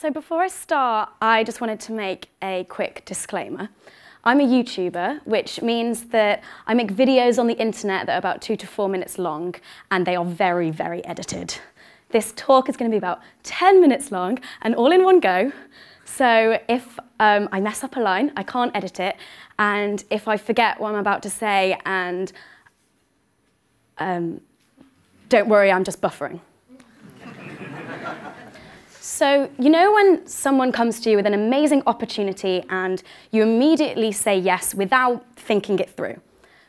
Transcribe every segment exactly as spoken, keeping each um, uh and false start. So before I start, I just wanted to make a quick disclaimer. I'm a YouTuber, which means that I make videos on the internet that are about two to four minutes long, and they are very, very edited. This talk is going to be about ten minutes long and all in one go. So if um, I mess up a line, I can't edit it. And if I forget what I'm about to say, and um, don't worry, I'm just buffering. So you know when someone comes to you with an amazing opportunity and you immediately say yes without thinking it through?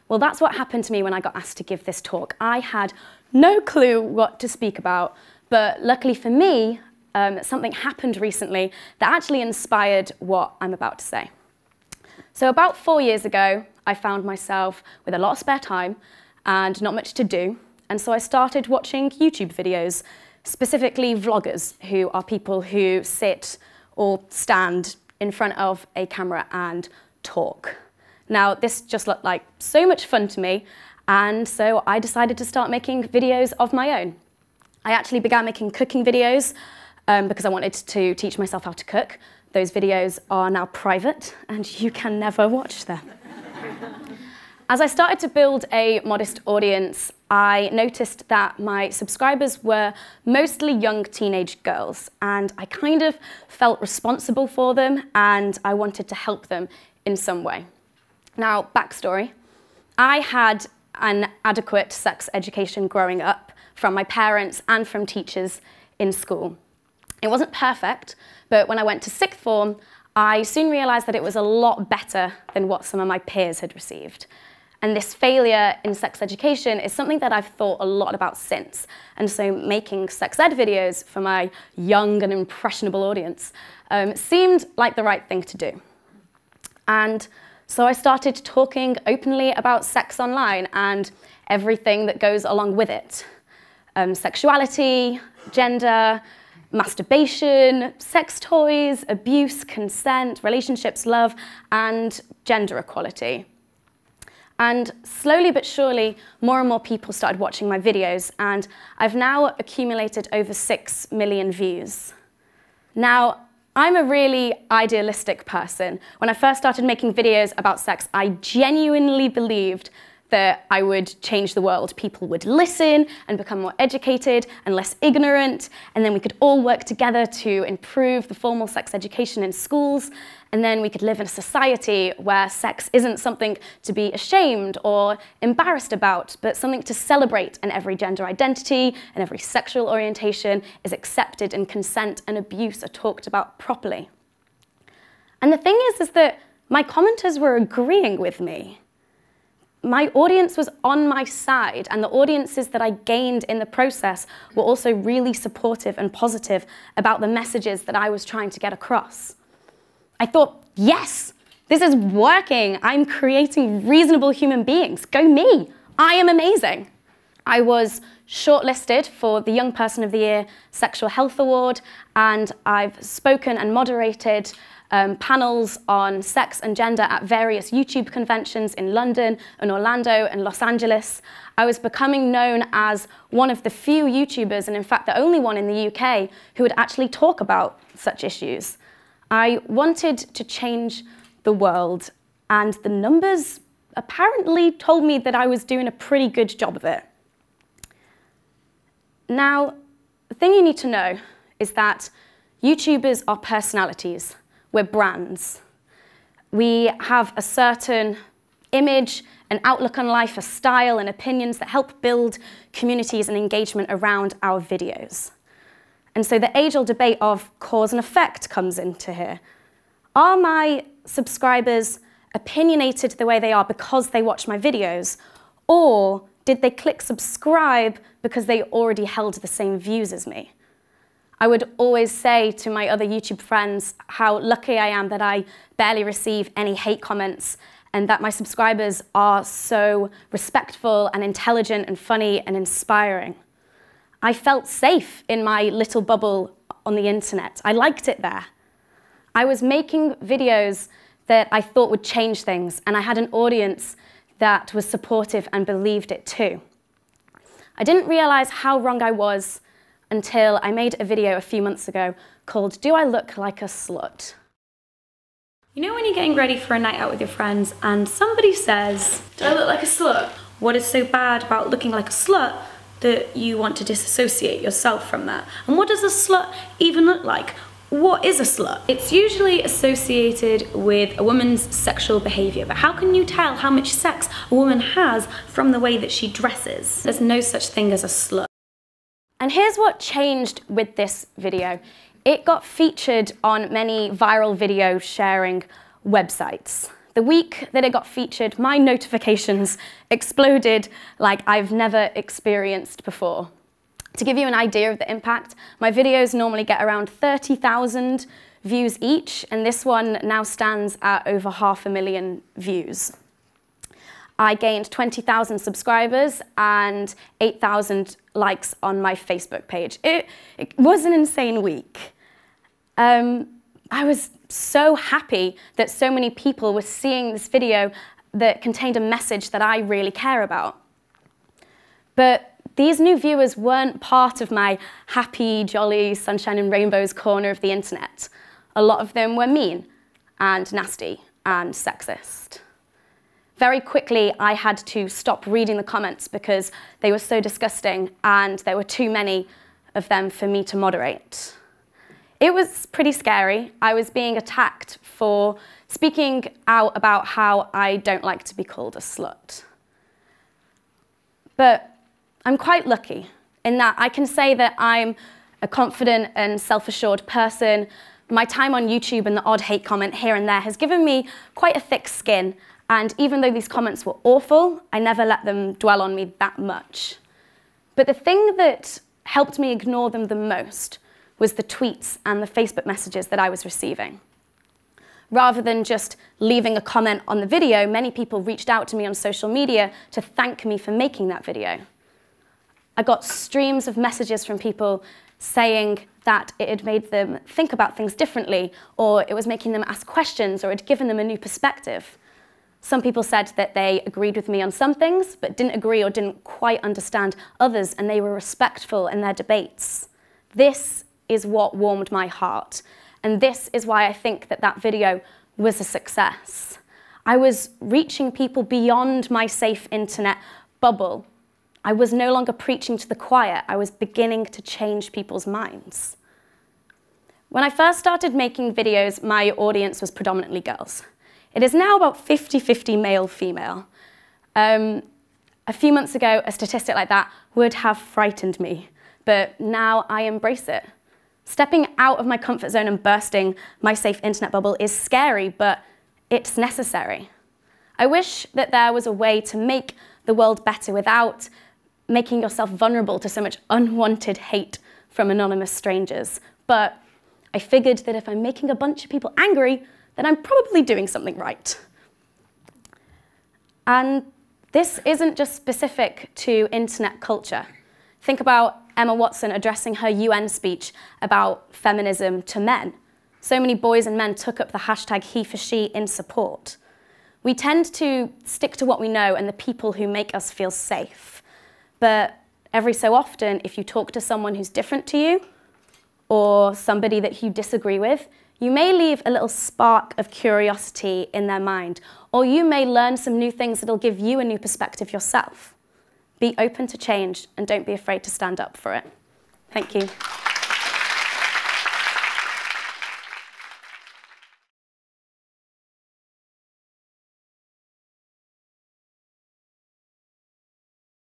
Well, that's what happened to me when I got asked to give this talk. I had no clue what to speak about, but luckily for me, um, something happened recently that actually inspired what I'm about to say. So about four years ago, I found myself with a lot of spare time and not much to do, and so I started watching YouTube videos, specifically vloggers, who are people who sit or stand in front of a camera and talk. Now, this just looked like so much fun to me, and so I decided to start making videos of my own. I actually began making cooking videos um, because I wanted to teach myself how to cook. Those videos are now private, and you can never watch them. As I started to build a modest audience, I noticed that my subscribers were mostly young teenage girls, and I kind of felt responsible for them, and I wanted to help them in some way. Now, backstory. I had an adequate sex education growing up from my parents and from teachers in school. It wasn't perfect, but when I went to sixth form, I soon realized that it was a lot better than what some of my peers had received. And this failure in sex education is something that I've thought a lot about since. And so making sex ed videos for my young and impressionable audience um, seemed like the right thing to do. And so I started talking openly about sex online and everything that goes along with it. Um, sexuality, gender, masturbation, sex toys, abuse, consent, relationships, love, and gender equality. And slowly but surely, more and more people started watching my videos, and I've now accumulated over six million views. Now, I'm a really idealistic person. When I first started making videos about sex, I genuinely believed that I would change the world. People would listen and become more educated and less ignorant, and then we could all work together to improve the formal sex education in schools, and then we could live in a society where sex isn't something to be ashamed or embarrassed about, but something to celebrate, and every gender identity and every sexual orientation is accepted, and consent and abuse are talked about properly. And the thing is, is that my commenters were agreeing with me. My audience was on my side, and the audiences that I gained in the process were also really supportive and positive about the messages that I was trying to get across. I thought, yes, this is working. I'm creating reasonable human beings. Go me. I am amazing. I was shortlisted for the Young Person of the Year Sexual Health Award, and I've spoken and moderated Um, panels on sex and gender at various YouTube conventions in London and Orlando and Los Angeles. I was becoming known as one of the few YouTubers, and in fact the only one in the U K, who would actually talk about such issues. I wanted to change the world, and the numbers apparently told me that I was doing a pretty good job of it. Now, the thing you need to know is that YouTubers are personalities. We're brands. We have a certain image, an outlook on life, a style and opinions that help build communities and engagement around our videos. And so the age-old debate of cause and effect comes into here. Are my subscribers opinionated the way they are because they watch my videos, or did they click subscribe because they already held the same views as me? I would always say to my other YouTube friends how lucky I am that I barely receive any hate comments, and that my subscribers are so respectful and intelligent and funny and inspiring. I felt safe in my little bubble on the internet. I liked it there. I was making videos that I thought would change things, and I had an audience that was supportive and believed it too. I didn't realize how wrong I was until I made a video a few months ago called Do I Look Like a Slut? You know when you're getting ready for a night out with your friends and somebody says, do I look like a slut? What is so bad about looking like a slut that you want to disassociate yourself from that? And what does a slut even look like? What is a slut? It's usually associated with a woman's sexual behaviour, but how can you tell how much sex a woman has from the way that she dresses? There's no such thing as a slut. And here's what changed with this video. It got featured on many viral video sharing websites. The week that it got featured, my notifications exploded like I've never experienced before. To give you an idea of the impact, my videos normally get around thirty thousand views each, and this one now stands at over half a million views. I gained twenty thousand subscribers and eight thousand likes on my Facebook page. It, it was an insane week. Um, I was so happy that so many people were seeing this video that contained a message that I really care about. But these new viewers weren't part of my happy, jolly, sunshine and rainbows corner of the internet. A lot of them were mean and nasty and sexist. Very quickly, I had to stop reading the comments because they were so disgusting and there were too many of them for me to moderate. It was pretty scary. I was being attacked for speaking out about how I don't like to be called a slut. But I'm quite lucky in that I can say that I'm a confident and self-assured person. My time on YouTube and the odd hate comment here and there has given me quite a thick skin. And even though these comments were awful, I never let them dwell on me that much. But the thing that helped me ignore them the most was the tweets and the Facebook messages that I was receiving. Rather than just leaving a comment on the video, many people reached out to me on social media to thank me for making that video. I got streams of messages from people saying that it had made them think about things differently, or it was making them ask questions, or it had given them a new perspective. Some people said that they agreed with me on some things, but didn't agree or didn't quite understand others, and they were respectful in their debates. This is what warmed my heart, and this is why I think that that video was a success. I was reaching people beyond my safe internet bubble. I was no longer preaching to the choir. I was beginning to change people's minds. When I first started making videos, my audience was predominantly girls. It is now about fifty fifty male-female. Um, a few months ago, a statistic like that would have frightened me, but now I embrace it. Stepping out of my comfort zone and bursting my safe internet bubble is scary, but it's necessary. I wish that there was a way to make the world better without making yourself vulnerable to so much unwanted hate from anonymous strangers, but I figured that if I'm making a bunch of people angry, then I'm probably doing something right. And this isn't just specific to internet culture. Think about Emma Watson addressing her U N speech about feminism to men. So many boys and men took up the hashtag HeForShe in support. We tend to stick to what we know and the people who make us feel safe. But every so often, if you talk to someone who's different to you, or somebody that you disagree with, you may leave a little spark of curiosity in their mind, or you may learn some new things that'll give you a new perspective yourself. Be open to change and don't be afraid to stand up for it. Thank you.